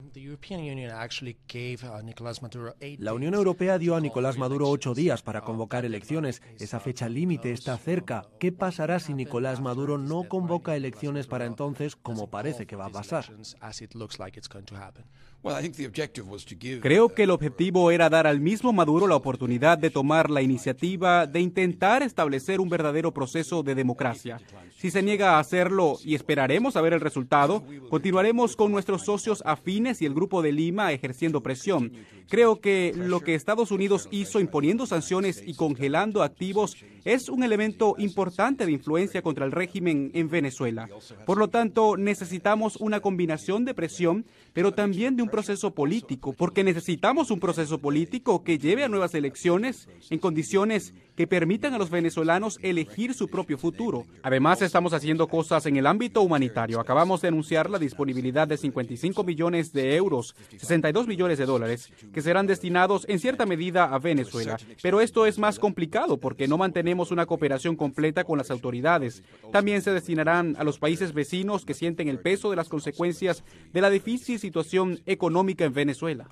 La Unión Europea dio a Nicolás Maduro 8 días para convocar elecciones. Esa fecha límite está cerca. ¿Qué pasará si Nicolás Maduro no convoca elecciones para entonces, como parece que va a pasar? Creo que el objetivo era dar al mismo Maduro la oportunidad de tomar la iniciativa de intentar establecer un verdadero proceso de democracia. Si se niega a hacerlo y esperaremos a ver el resultado, continuaremos con nuestros socios afines y el Grupo de Lima ejerciendo presión. Creo que lo que Estados Unidos hizo imponiendo sanciones y congelando activos es un elemento importante de influencia contra el régimen en Venezuela. Por lo tanto, necesitamos una combinación de presión, pero también de un proceso político, porque necesitamos un proceso político que lleve a nuevas elecciones en condiciones que permitan a los venezolanos elegir su propio futuro. Además, estamos haciendo cosas en el ámbito humanitario. Acabamos de anunciar la disponibilidad de 55 millones de euros, 62 millones de dólares, que serán destinados en cierta medida a Venezuela. Pero esto es más complicado porque no mantenemos una cooperación completa con las autoridades. También se destinarán a los países vecinos que sienten el peso de las consecuencias de la difícil situación económica en Venezuela.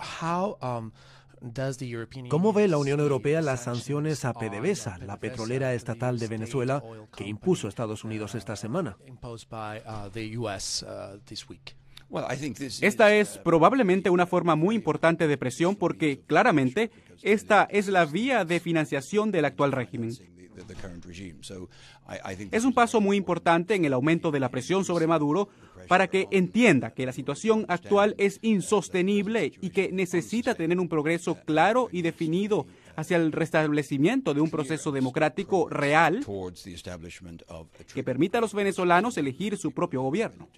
¿Cómo ve la Unión Europea las sanciones a PDVSA, la petrolera estatal de Venezuela, que impuso Estados Unidos esta semana? Esta es probablemente una forma muy importante de presión porque, claramente, esta es la vía de financiación del actual régimen. Es un paso muy importante en el aumento de la presión sobre Maduro para que entienda que la situación actual es insostenible y que necesita tener un progreso claro y definido hacia el restablecimiento de un proceso democrático real que permita a los venezolanos elegir su propio gobierno.